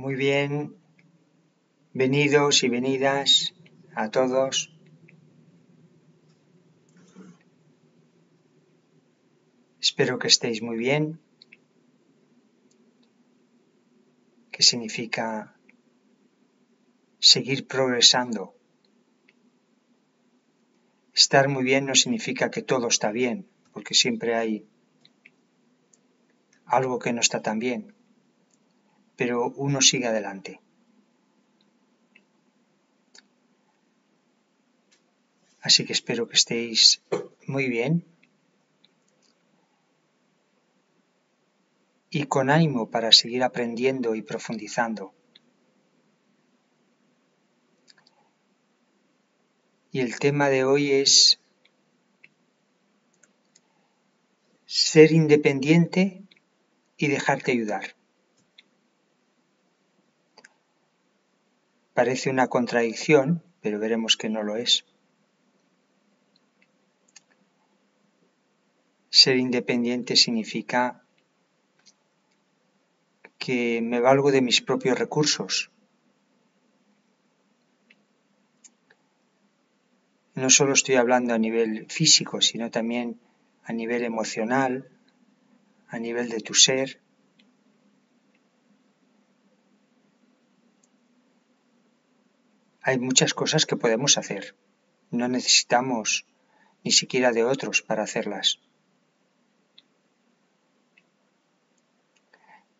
Muy bien, venidos y venidas a todos. Espero que estéis muy bien, que significa seguir progresando. Estar muy bien no significa que todo está bien, porque siempre hay algo que no está tan bien, pero uno sigue adelante. Así que espero que estéis muy bien y con ánimo para seguir aprendiendo y profundizando. Y el tema de hoy es ser independiente y dejarte ayudar. Parece una contradicción, pero veremos que no lo es. Ser independiente significa que me valgo de mis propios recursos. No solo estoy hablando a nivel físico, sino también a nivel emocional, a nivel de tu ser. Hay muchas cosas que podemos hacer. No necesitamos ni siquiera de otros para hacerlas.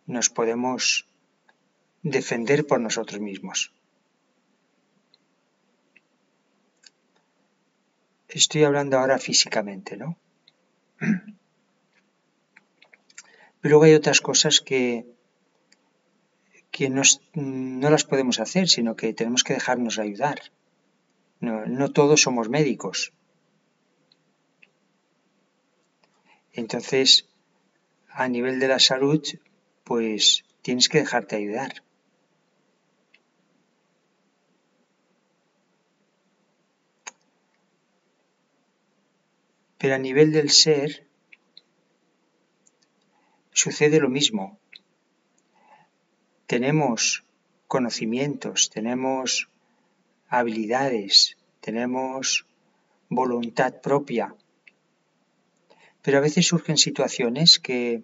Nos podemos defender por nosotros mismos. Estoy hablando ahora físicamente, ¿no? Pero luego hay otras cosas que no las podemos hacer, sino que tenemos que dejarnos ayudar. No todos somos médicos. Entonces, a nivel de la salud, pues tienes que dejarte ayudar. Pero a nivel del ser sucede lo mismo. Tenemos conocimientos, tenemos habilidades, tenemos voluntad propia. Pero a veces surgen situaciones que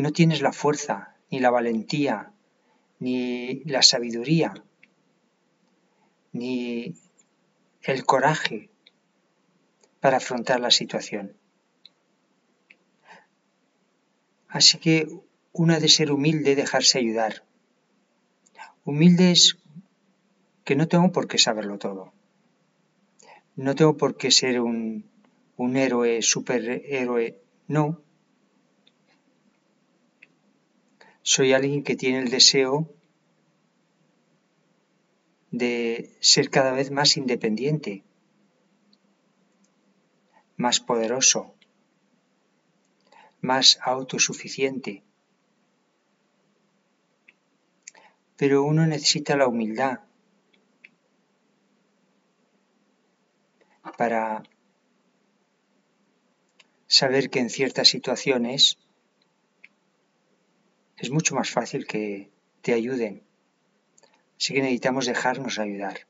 no tienes la fuerza, ni la valentía, ni la sabiduría, ni el coraje para afrontar la situación. Así que una de ser humilde, dejarse ayudar. Humilde es que no tengo por qué saberlo todo. No tengo por qué ser un héroe, superhéroe, no. Soy alguien que tiene el deseo de ser cada vez más independiente, más poderoso, más autosuficiente. Pero uno necesita la humildad para saber que en ciertas situaciones es mucho más fácil que te ayuden. Así que necesitamos dejarnos ayudar.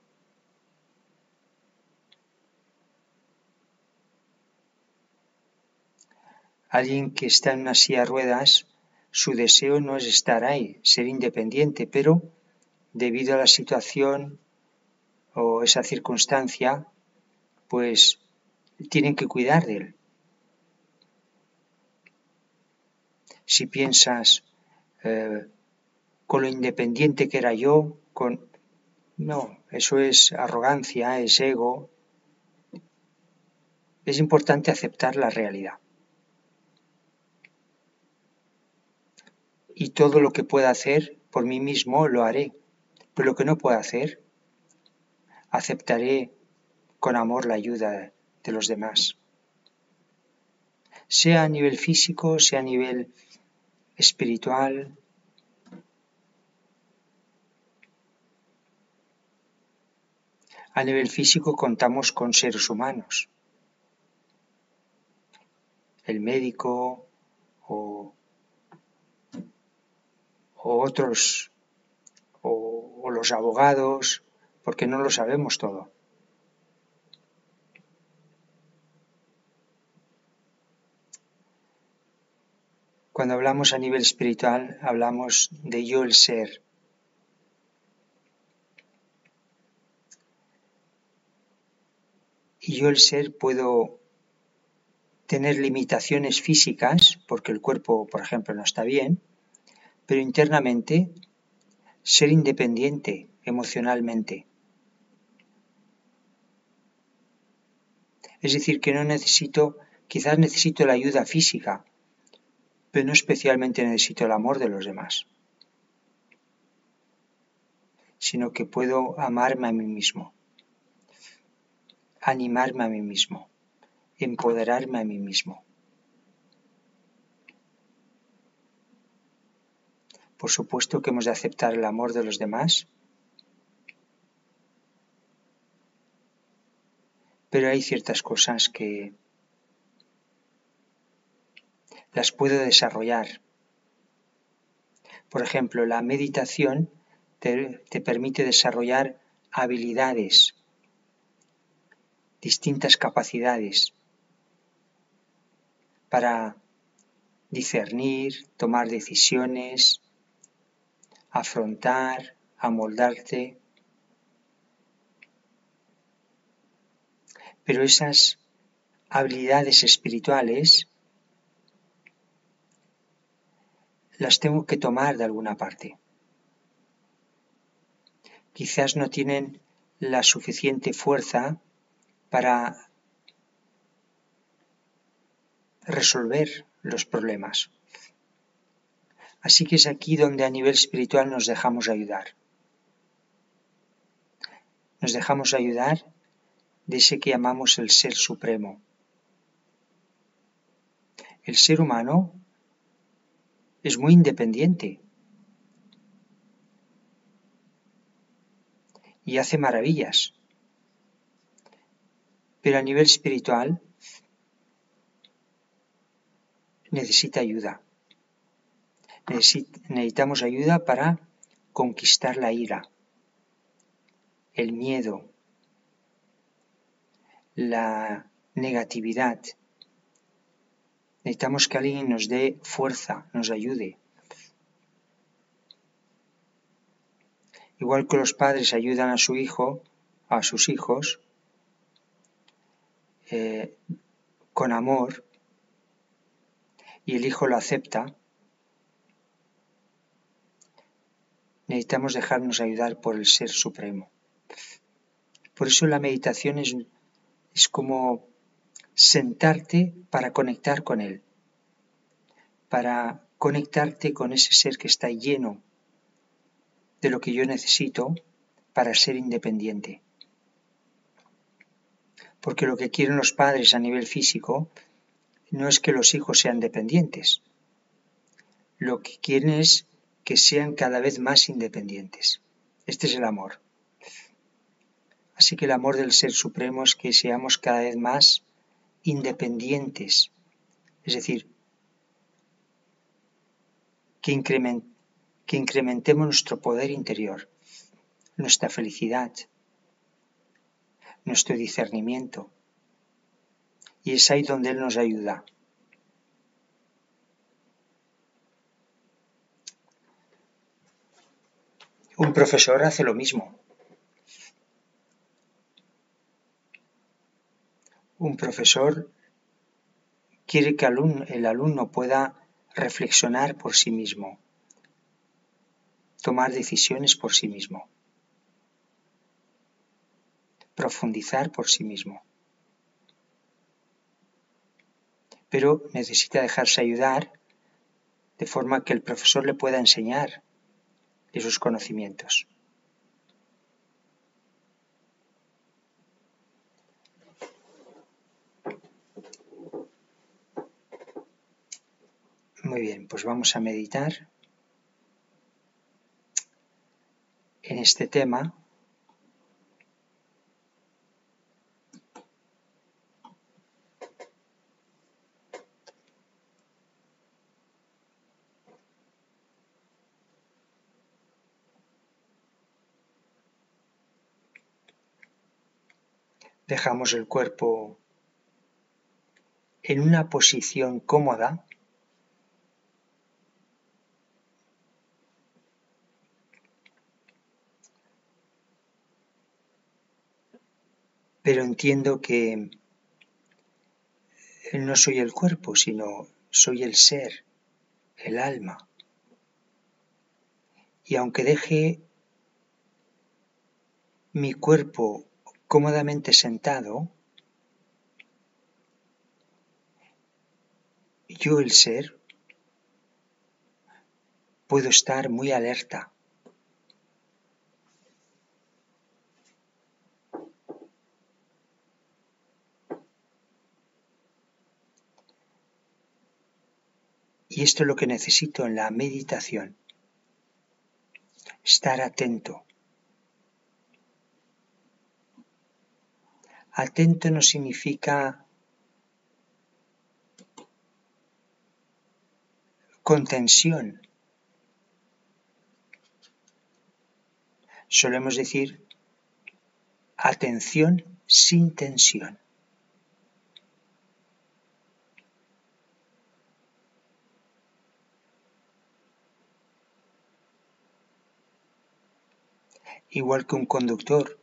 Alguien que está en una silla de ruedas, su deseo no es estar ahí, ser independiente, pero debido a la situación o esa circunstancia, pues tienen que cuidar de él. Si piensas, con lo independiente que era yo, no, eso es arrogancia, es ego. Es importante aceptar la realidad. Y todo lo que pueda hacer por mí mismo lo haré. Pero lo que no pueda hacer, aceptaré con amor la ayuda de los demás. Sea a nivel físico, sea a nivel espiritual. A nivel físico contamos con seres humanos. El médico o o los abogados, porque no lo sabemos todo. Cuando hablamos a nivel espiritual, hablamos de yo el ser. Y yo el ser puedo tener limitaciones físicas, porque el cuerpo, por ejemplo, no está bien, pero internamente ser independiente emocionalmente. Es decir, que no necesito, quizás necesito la ayuda física, pero no especialmente necesito el amor de los demás, sino que puedo amarme a mí mismo, animarme a mí mismo, empoderarme a mí mismo. Por supuesto que hemos de aceptar el amor de los demás, pero hay ciertas cosas que las puedo desarrollar. Por ejemplo, la meditación te permite desarrollar habilidades, distintas capacidades para discernir, tomar decisiones, afrontar, amoldarte. Pero esas habilidades espirituales las tengo que tomar de alguna parte. Quizás no tienen la suficiente fuerza para resolver los problemas. Así que es aquí donde a nivel espiritual nos dejamos ayudar. Nos dejamos ayudar de ese que llamamos el Ser Supremo. El ser humano es muy independiente y hace maravillas. Pero a nivel espiritual necesita ayuda. Necesitamos ayuda para conquistar la ira, el miedo, la negatividad. Necesitamos que alguien nos dé fuerza, nos ayude. Igual que los padres ayudan a su hijo, a sus hijos, con amor, y el hijo lo acepta, necesitamos dejarnos ayudar por el Ser Supremo. Por eso la meditación es como sentarte para conectar con Él, para conectarte con ese ser que está lleno de lo que yo necesito para ser independiente. Porque lo que quieren los padres a nivel físico no es que los hijos sean dependientes. Lo que quieren es que sean cada vez más independientes. Este es el amor. Así que el amor del Ser Supremo es que seamos cada vez más independientes, es decir, que incrementemos nuestro poder interior, nuestra felicidad, nuestro discernimiento, y es ahí donde Él nos ayuda. Un profesor hace lo mismo. Un profesor quiere que el alumno pueda reflexionar por sí mismo, tomar decisiones por sí mismo, profundizar por sí mismo. Pero necesita dejarse ayudar de forma que el profesor le pueda enseñar esos conocimientos. Muy bien, pues vamos a meditar en este tema. Dejamos el cuerpo en una posición cómoda. Pero entiendo que no soy el cuerpo, sino soy el ser, el alma. Y aunque deje mi cuerpo cómodamente sentado, yo, el ser, puedo estar muy alerta. Y esto es lo que necesito en la meditación. Estar atento. Atento no significa con tensión. Solemos decir atención sin tensión. Igual que un conductor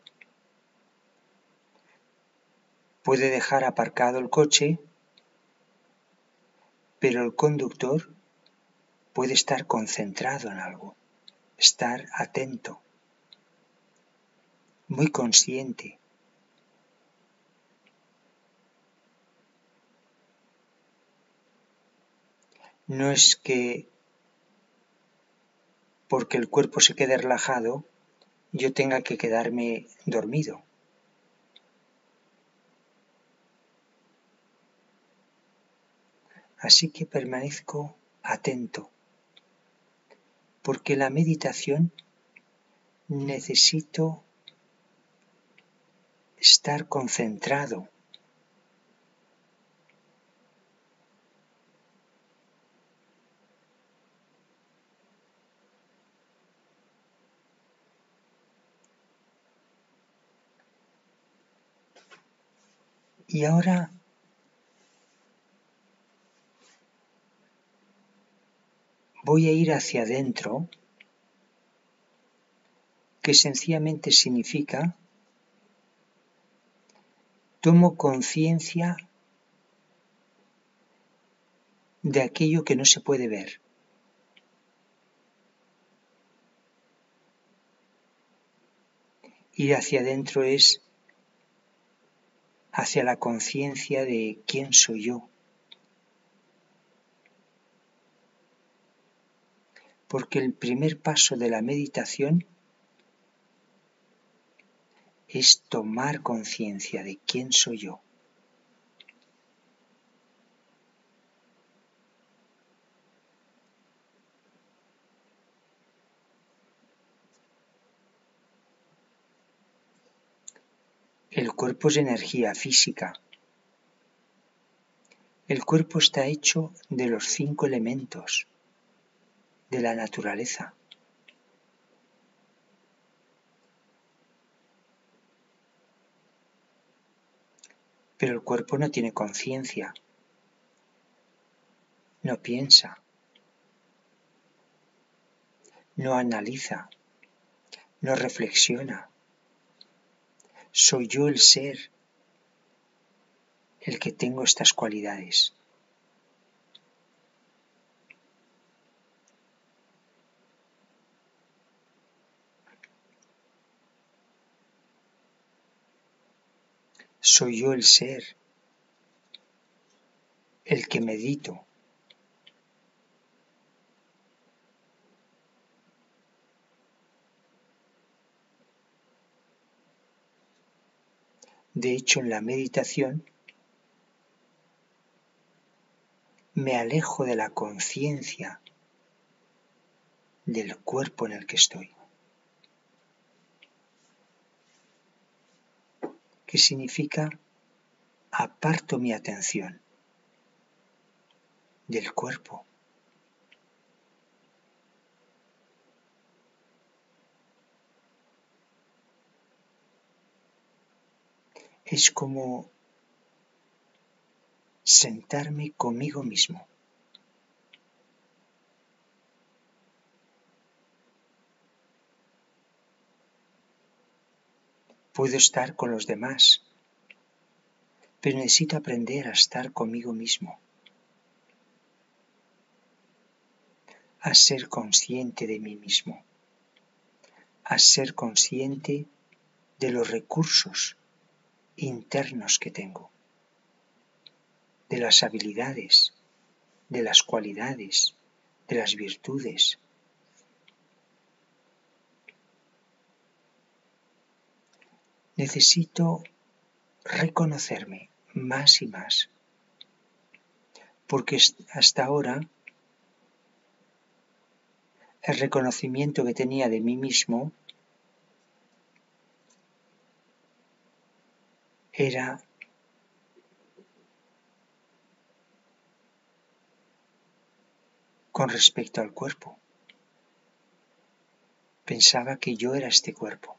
puede dejar aparcado el coche, pero el conductor puede estar concentrado en algo, estar atento, muy consciente. No es que porque el cuerpo se quede relajado, yo tenga que quedarme dormido. Así que permanezco atento, porque la meditación necesito estar concentrado. Y ahora voy a ir hacia adentro, que sencillamente significa tomo conciencia de aquello que no se puede ver. Ir hacia adentro es hacia la conciencia de quién soy yo. Porque el primer paso de la meditación es tomar conciencia de quién soy yo. El cuerpo es energía física. El cuerpo está hecho de los 5 elementos de la naturaleza. Pero el cuerpo no tiene conciencia, no piensa, no analiza, no reflexiona. Soy yo el ser, el que tengo estas cualidades. Soy yo el ser, el que medito. De hecho, en la meditación me alejo de la conciencia del cuerpo en el que estoy. Que significa aparto mi atención del cuerpo. es como sentarme conmigo mismo. Puedo estar con los demás, pero necesito aprender a estar conmigo mismo, a ser consciente de mí mismo, a ser consciente de los recursos internos que tengo, de las habilidades, de las cualidades, de las virtudes. Necesito reconocerme más y más, porque hasta ahora el reconocimiento que tenía de mí mismo era con respecto al cuerpo. Pensaba que yo era este cuerpo.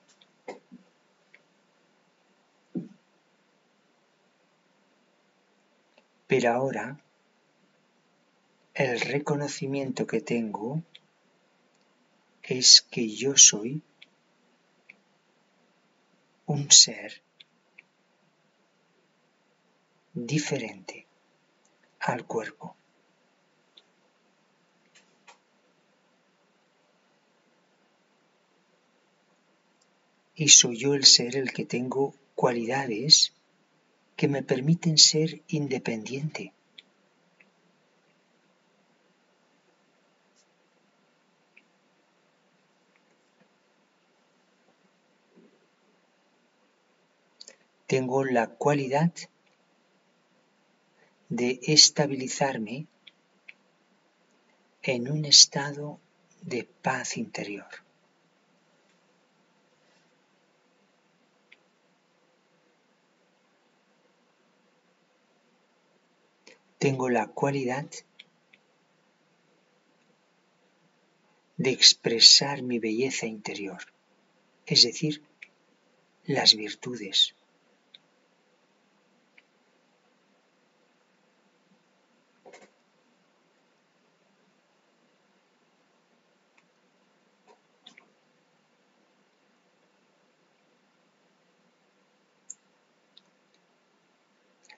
Pero ahora, el reconocimiento que tengo es que yo soy un ser diferente al cuerpo. Y soy yo el ser el que tengo cualidades que me permiten ser independiente. Tengo la cualidad de estabilizarme en un estado de paz interior. Tengo la cualidad de expresar mi belleza interior, es decir, las virtudes.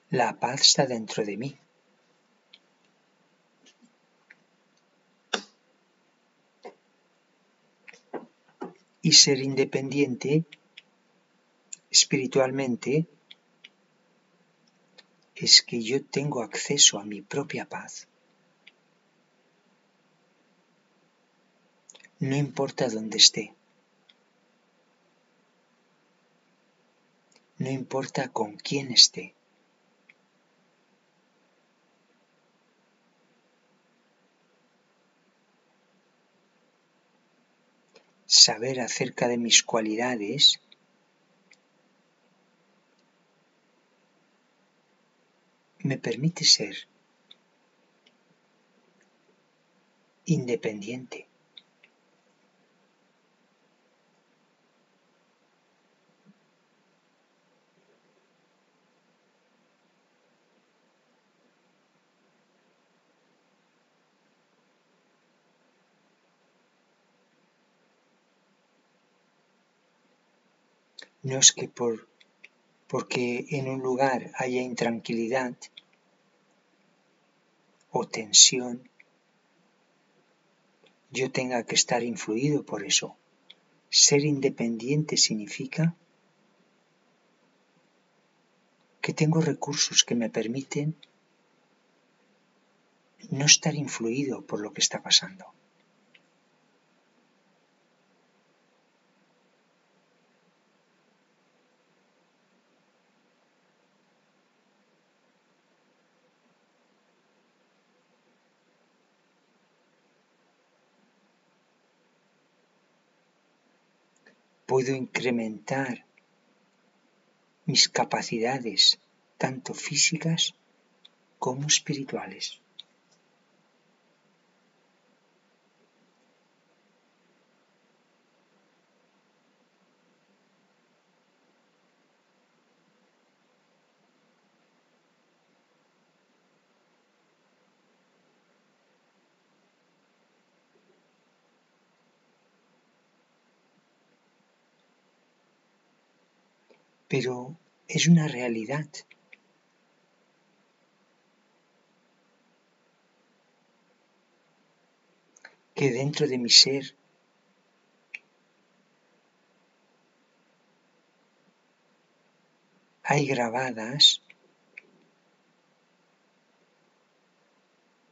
La paz está dentro de mí. Y ser independiente espiritualmente es que yo tengo acceso a mi propia paz. No importa dónde esté. No importa con quién esté. Saber acerca de mis cualidades me permite ser independiente. No es que porque en un lugar haya intranquilidad o tensión, yo tenga que estar influido por eso. Ser independiente significa que tengo recursos que me permiten no estar influido por lo que está pasando. Puedo incrementar mis capacidades, tanto físicas como espirituales. pero es una realidad. Que dentro de mi ser hay grabadas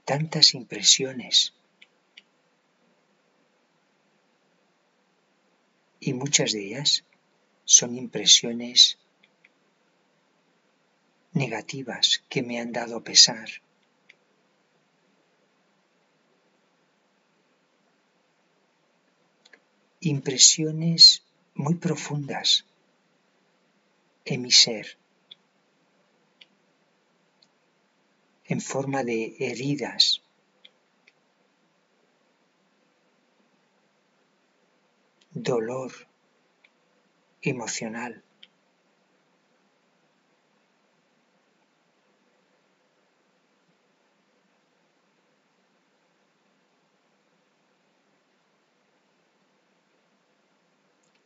tantas impresiones y muchas de ellas son impresiones negativas que me han dado pesar. Impresiones muy profundas en mi ser, en forma de heridas, dolor emocional.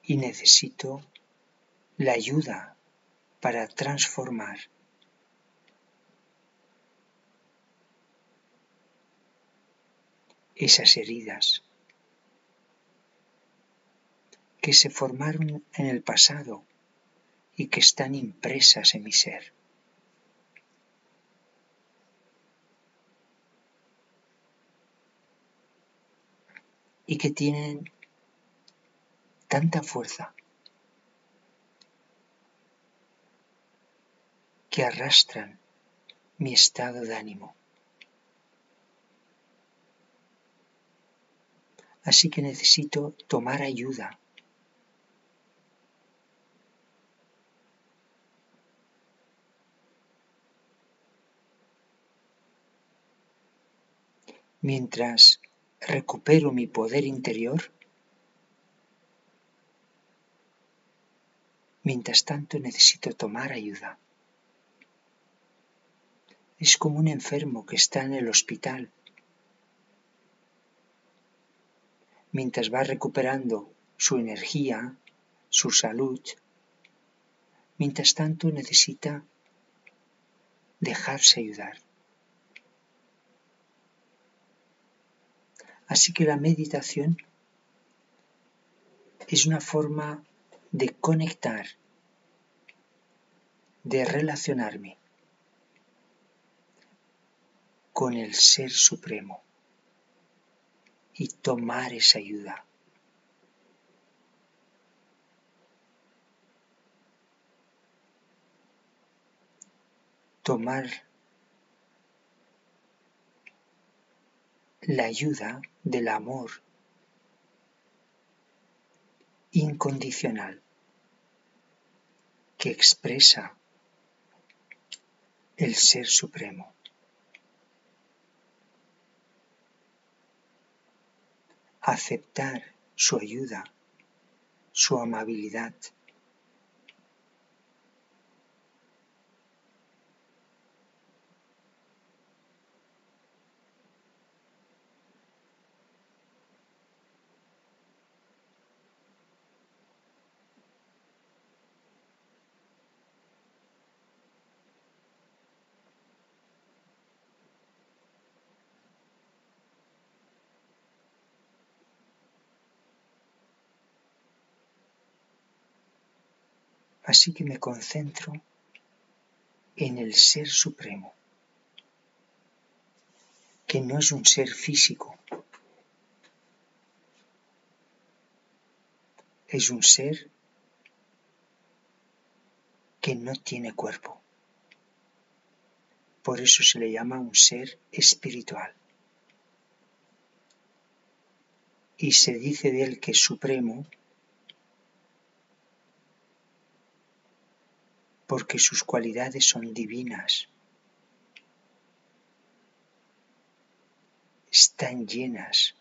Y necesito la ayuda para transformar esas heridas que se formaron en el pasado y que están impresas en mi ser. Y que tienen tanta fuerza que arrastran mi estado de ánimo. Así que necesito tomar ayuda mientras recupero mi poder interior. Mientras tanto necesito tomar ayuda. Es como un enfermo que está en el hospital. Mientras va recuperando su energía, su salud, mientras tanto necesita dejarse ayudar. Así que la meditación es una forma de conectar, de relacionarme con el Ser Supremo y tomar esa ayuda. Tomar la ayuda del amor incondicional que expresa el Ser Supremo. Aceptar su ayuda, su amabilidad. Así que me concentro en el Ser Supremo, que no es un ser físico, es un ser que no tiene cuerpo. Por eso se le llama un ser espiritual. Y se dice de él que es supremo, porque sus cualidades son divinas, están llenas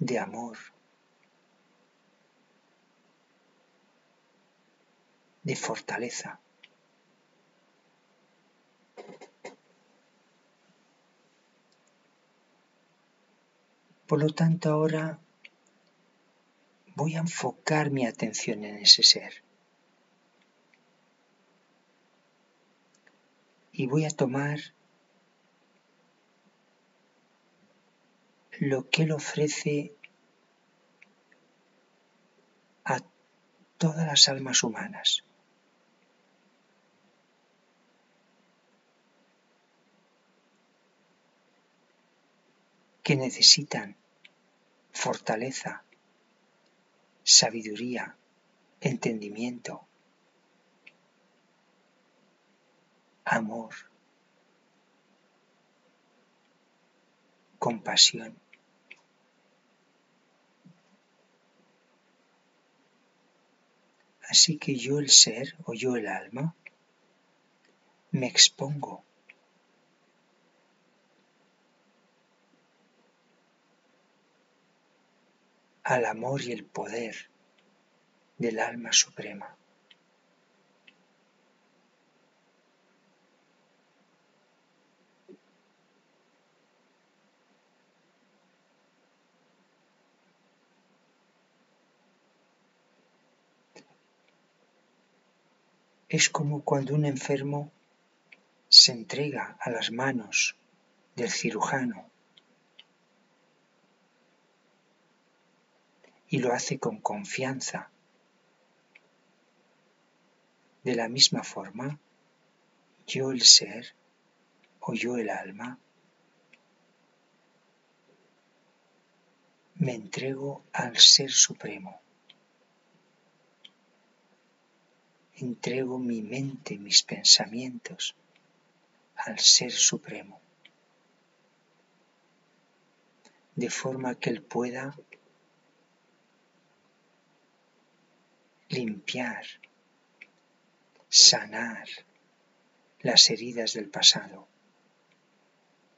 de amor, de fortaleza. Por lo tanto, ahora voy a enfocar mi atención en ese ser. Y voy a tomar lo que él ofrece a todas las almas humanas. Que necesitan fortaleza, sabiduría, entendimiento, amor, compasión. Así que yo el ser o yo el alma me expongo al amor y el poder del alma suprema. Es como cuando un enfermo se entrega a las manos del cirujano y lo hace con confianza. De la misma forma, yo el ser o yo el alma me entrego al Ser Supremo. Entrego mi mente, mis pensamientos al Ser Supremo, de forma que Él pueda limpiar, sanar las heridas del pasado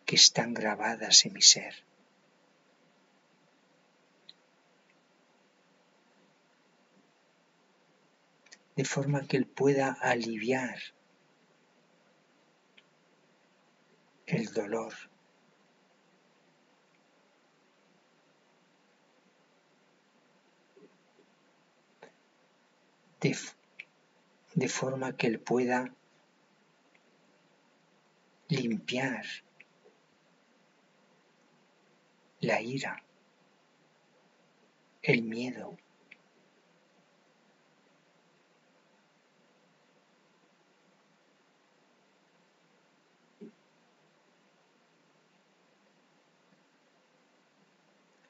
que están grabadas en mi ser. De forma que Él pueda aliviar el dolor, de forma que Él pueda limpiar la ira, el miedo,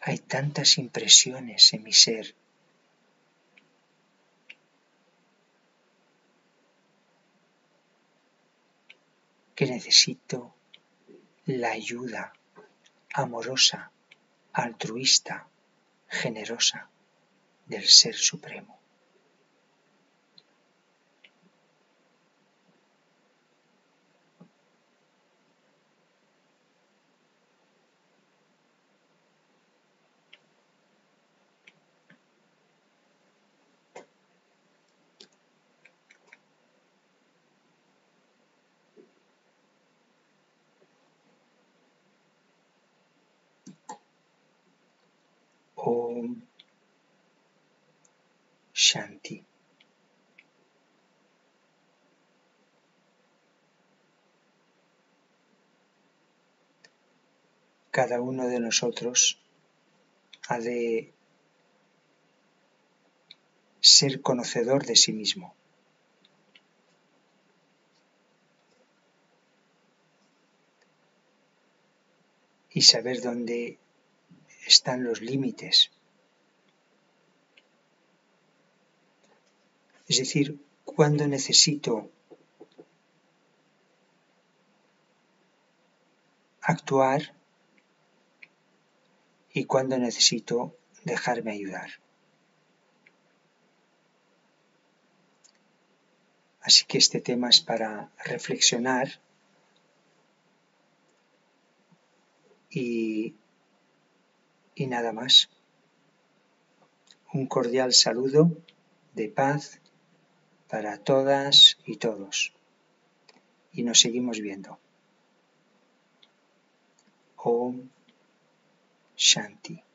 hay tantas impresiones en mi ser que necesito la ayuda amorosa, altruista, generosa del Ser Supremo. Om Shanti. Cada uno de nosotros ha de ser conocedor de sí mismo. Y saber dónde están los límites. Es decir, cuando necesito actuar y cuando necesito dejarme ayudar. Así que este tema es para reflexionar y nada más. Un cordial saludo de paz para todas y todos. Y nos seguimos viendo. Om Shanti.